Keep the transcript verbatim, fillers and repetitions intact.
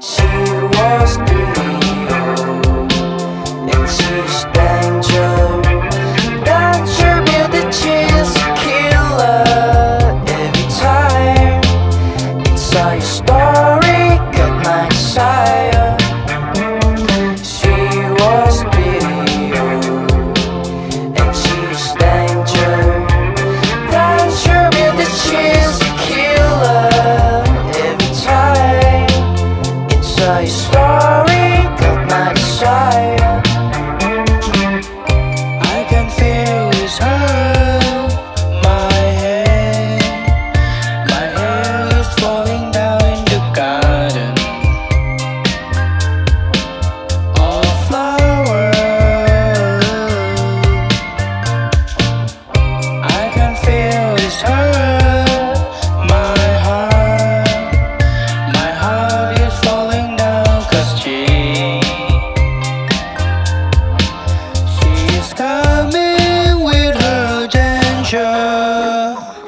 She was the hero, and she's danger. That you build the cheese killer every time. It's how your story got my desire. She was the hero, and she's danger. That you build the cheese killer every time. It's how your story got my desire. Coming with her danger.